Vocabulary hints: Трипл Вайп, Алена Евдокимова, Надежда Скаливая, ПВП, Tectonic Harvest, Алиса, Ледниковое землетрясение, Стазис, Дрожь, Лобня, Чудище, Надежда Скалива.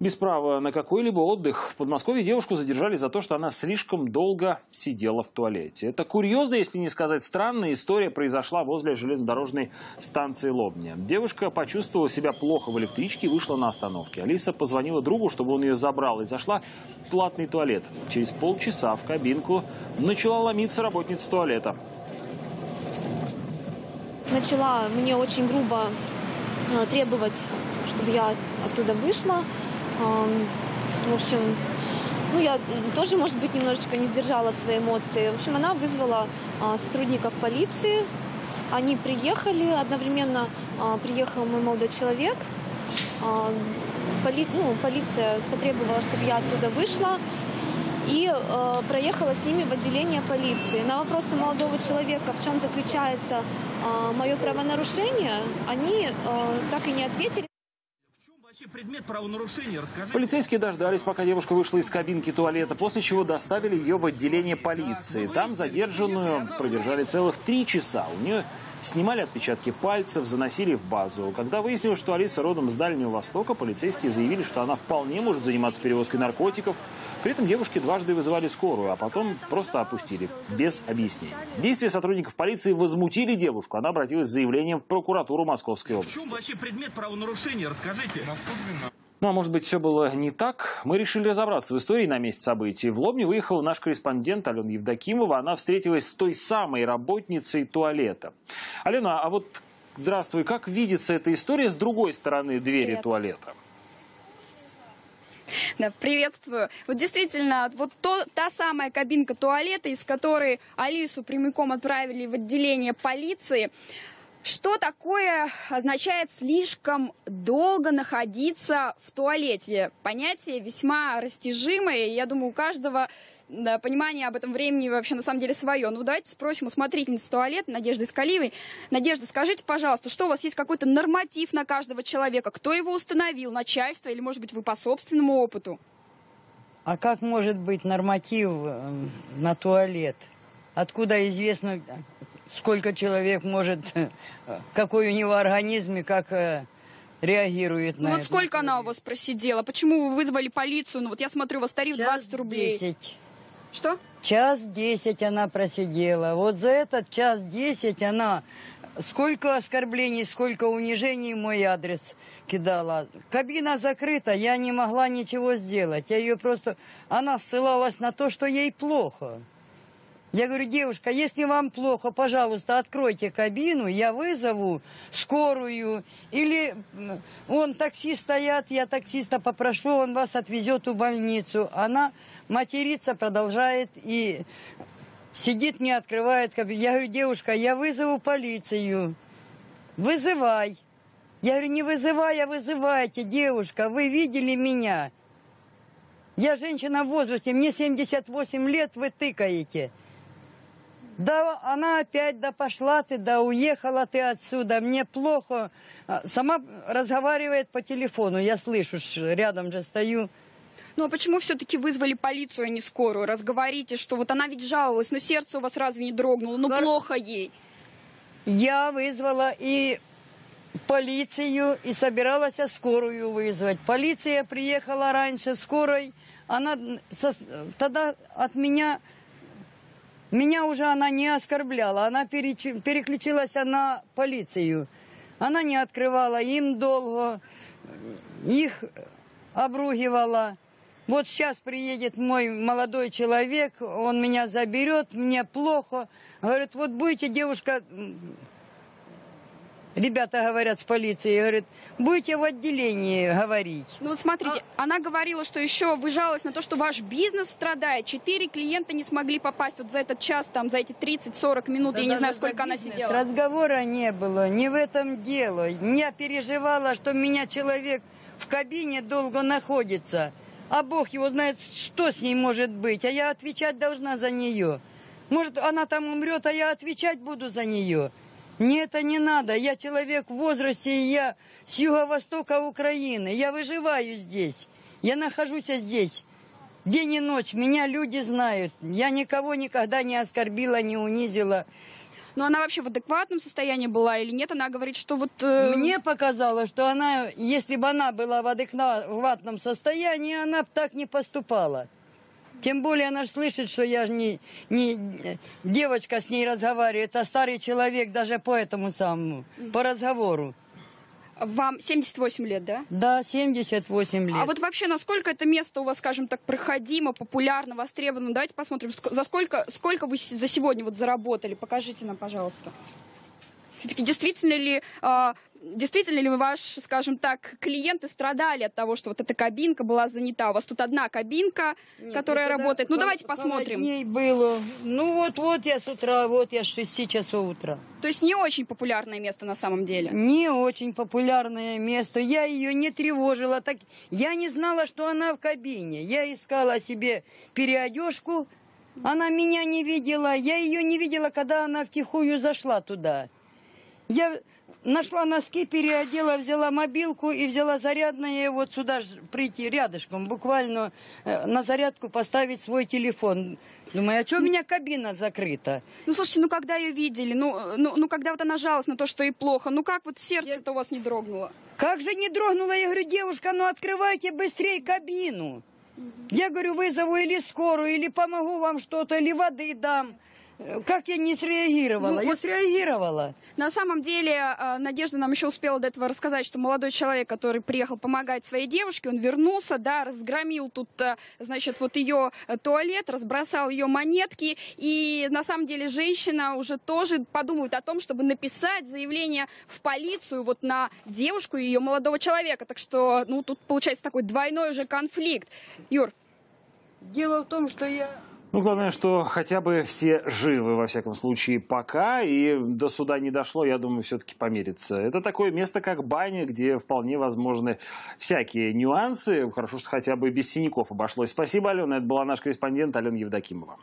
Без права на какой-либо отдых в Подмосковье девушку задержали за то, что она слишком долго сидела в туалете. Это курьезная, если не сказать странная, история произошла возле железнодорожной станции Лобня. Девушка почувствовала себя плохо в электричке и вышла на остановке. Алиса позвонила другу, чтобы он ее забрал, и зашла в платный туалет. Через полчаса в кабинку начала ломиться работница туалета. Начала мне очень грубо требовать, чтобы я оттуда вышла. В общем, я тоже, может быть, немножечко не сдержала свои эмоции. В общем, она вызвала сотрудников полиции. Они приехали, одновременно приехал мой молодой человек. Полиция потребовала, чтобы я оттуда вышла. И проехала с ними в отделение полиции. На вопросы молодого человека, в чем заключается мое правонарушение, они так и не ответили. Предмет правонарушения, расскажите. Полицейские дождались, пока девушка вышла из кабинки туалета, после чего доставили ее в отделение полиции. Там задержанную продержали целых 3 часа. У нее снимали отпечатки пальцев, заносили в базу. Когда выяснилось, что Алиса родом с Дальнего Востока, полицейские заявили, что она вполне может заниматься перевозкой наркотиков. При этом девушки дважды вызывали скорую, а потом просто опустили, без объяснений. Действия сотрудников полиции возмутили девушку. Она обратилась с заявлением в прокуратуру Московской области. В чем вообще предмет правонарушения, расскажите. А может быть, все было не так? Мы решили разобраться в истории на месте событий. В Лобню выехала наш корреспондент Алена Евдокимова. Она встретилась с той самой работницей туалета. Алена, а вот, здравствуй, как видится эта история с другой стороны двери туалета? Да, приветствую. Вот действительно, вот та самая кабинка туалета, из которой Алису прямиком отправили в отделение полиции. Что такое означает слишком долго находиться в туалете? Понятие весьма растяжимое, и я думаю, у каждого понимание об этом времени вообще на самом деле свое. Ну давайте спросим у смотрительницы туалета Надежды Скаливой. Надежда, скажите, пожалуйста, что у вас есть какой-то норматив на каждого человека? Кто его установил? Начальство или, может быть, вы по собственному опыту? А как может быть норматив на туалет? Откуда известно, сколько человек может, какой у него организм и как реагирует на это? Ну вот сколько она у вас просидела? Почему вы вызвали полицию? Ну вот я смотрю, у вас тариф 20 рублей. 10. Что? Час 10 она просидела. Вот за этот час 10 она сколько оскорблений, сколько унижений в мой адрес кидала. Кабина закрыта, я не могла ничего сделать. Я ее просто... Она ссылалась на то, что ей плохо. Я говорю, девушка, если вам плохо, пожалуйста, откройте кабину, я вызову скорую. Или он таксист стоят, я таксиста попрошу, он вас отвезет в больницу. Она материться продолжает и сидит, не открывает кабину. Я говорю, девушка, я вызову полицию. Вызывай. Я говорю, не вызывай, а вызывайте, девушка, вы видели меня. Я женщина в возрасте, мне 78 лет, вы тыкаете. Да, она опять, да пошла ты, да уехала ты отсюда, мне плохо. Сама разговаривает по телефону, я слышу, рядом же стою. Ну а почему все-таки вызвали полицию, а не скорую? Разговорите, что вот она ведь жаловалась, но сердце у вас разве не дрогнуло, ну плохо ей. Я вызвала и полицию, и собиралась скорую вызвать. Полиция приехала раньше, скорой, она тогда от меня... Меня уже она не оскорбляла, она переключилась на полицию. Она не открывала им долго, их обругивала. Вот сейчас приедет мой молодой человек, он меня заберет, мне плохо. Говорит, вот будете, девушка, ребята говорят с полицией, говорят, будете в отделении говорить. Ну вот смотрите, она говорила, что еще вы жаловались на то, что ваш бизнес страдает. 4 клиента не смогли попасть вот за этот час, там, за эти 30-40 минут, да, я не знаю, сколько она сидела. Разговора не было, не в этом дело. Я переживала, что у меня человек в кабине долго находится, а Бог его знает, что с ней может быть, а я отвечать должна за нее. Может, она там умрет, а я отвечать буду за нее. Мне это не надо. Я человек в возрасте, и я с юго-востока Украины. Я выживаю здесь. Я нахожусь здесь. День и ночь. Меня люди знают. Я никого никогда не оскорбила, не унизила. но она вообще в адекватном состоянии была или нет? Она говорит, что вот... Мне показалось, что она, если бы она была в адекватном состоянии, она бы так не поступала. Тем более она же слышит, что я же не девочка с ней разговаривает, а старый человек даже по этому самому, по разговору. Вам 78 лет, да? Да, 78 лет. А вот вообще, насколько это место у вас, скажем так, проходимо, популярно, востребовано? Давайте посмотрим, за сколько вы за сегодня вот заработали? Покажите нам, пожалуйста. Все-таки действительно ли ваши, скажем так, клиенты страдали от того, что вот эта кабинка была занята? У вас тут одна кабинка, нет, которая работает. Ну, давайте посмотрим. Ней было. Ну, вот я с утра, вот я с 6 часов утра. То есть не очень популярное место на самом деле? Не очень популярное место. Я ее не тревожила. Так... Я не знала, что она в кабине. Я искала себе переодежку. Она меня не видела. Я ее не видела, когда она втихую зашла туда. Я нашла носки, переодела, взяла мобилку и взяла зарядное, и вот сюда прийти рядышком, буквально на зарядку поставить свой телефон. Думаю, а что у меня кабина закрыта? Ну, слушайте, ну когда ее видели, ну когда вот она жалась на то, что ей плохо, ну как вот сердце-то у вас не дрогнуло? Как же не дрогнуло? Я говорю, девушка, ну открывайте быстрее кабину. Я говорю, вызову или скорую, или помогу вам что-то, или воды дам. Как я не среагировала? Ну, я среагировала. На самом деле, Надежда нам еще успела до этого рассказать, что молодой человек, который приехал помогать своей девушке, он вернулся, да, разгромил тут, значит, вот ее туалет, разбросал ее монетки. И на самом деле женщина уже тоже подумывает о том, чтобы написать заявление в полицию вот на девушку и ее молодого человека. Так что, ну, тут получается такой двойной уже конфликт. Юр. Дело в том, что я... Ну, главное, что хотя бы все живы, во всяком случае, пока, и до суда не дошло, я думаю, все-таки помириться. Это такое место, как баня, где вполне возможны всякие нюансы. Хорошо, что хотя бы без синяков обошлось. Спасибо, Алена. Это была наш корреспондент Алена Евдокимова.